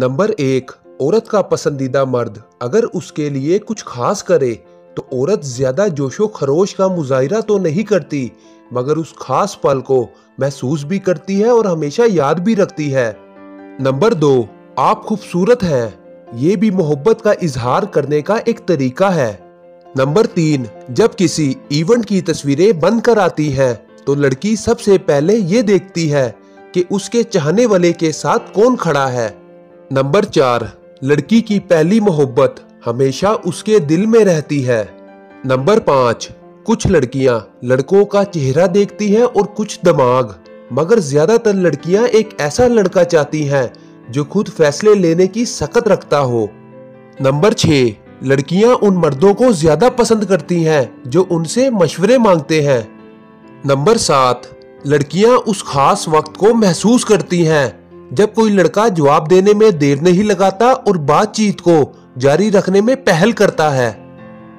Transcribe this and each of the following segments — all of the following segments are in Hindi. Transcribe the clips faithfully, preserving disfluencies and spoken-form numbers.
नंबर एक, औरत का पसंदीदा मर्द अगर उसके लिए कुछ खास करे तो औरत ज्यादा जोशो खरोश का मुजाहिरा तो नहीं करती, मगर उस खास पल को महसूस भी करती है और हमेशा याद भी रखती है। नंबर दो, आप खूबसूरत हैं, ये भी मोहब्बत का इजहार करने का एक तरीका है। नंबर तीन, जब किसी इवेंट की तस्वीरें बन कर आती हैं तो लड़की सबसे पहले ये देखती है कि उसके चाहने वाले के साथ कौन खड़ा है। नंबर चार, लड़की की पहली मोहब्बत हमेशा उसके दिल में रहती है। नंबर पाँच, कुछ लड़कियां लड़कों का चेहरा देखती हैं और कुछ दिमाग, मगर ज्यादातर लड़कियां एक ऐसा लड़का चाहती हैं जो खुद फैसले लेने की सकत रखता हो। नंबर छः, लड़कियां उन मर्दों को ज्यादा पसंद करती हैं जो उनसे मशवरे मांगते हैं। नंबर सात, लड़कियां उस खास वक्त को महसूस करती हैं जब कोई लड़का जवाब देने में देर नहीं लगाता और बातचीत को जारी रखने में पहल करता है।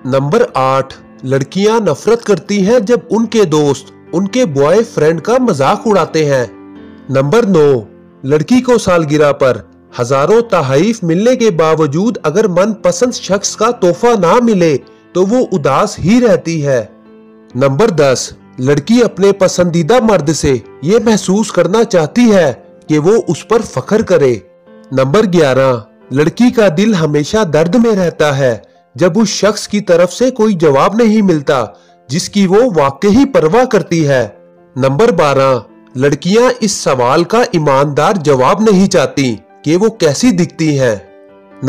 नंबर आठ, लड़कियां नफरत करती हैं जब उनके दोस्त उनके बॉयफ्रेंड का मजाक उड़ाते हैं। नंबर नौ, लड़की को सालगिरह पर हजारों तारीफ मिलने के बावजूद अगर मनपसंद शख्स का तोहफा ना मिले तो वो उदास ही रहती है। नंबर दस, लड़की अपने पसंदीदा मर्द से ये महसूस करना चाहती है कि वो उस पर फख्र करे। नंबर ग्यारह, लड़की का दिल हमेशा दर्द में रहता है जब उस शख्स की तरफ से कोई जवाब नहीं मिलता जिसकी वो वाकई परवाह करती है। नंबर बारह, लड़कियां इस सवाल का ईमानदार जवाब नहीं चाहती कि वो कैसी दिखती हैं।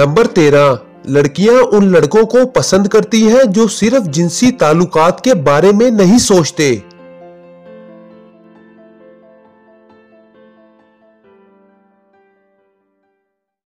नंबर तेरह, लड़कियां उन लड़कों को पसंद करती हैं जो सिर्फ जिनसी ताल्लुकात के बारे में नहीं सोचते।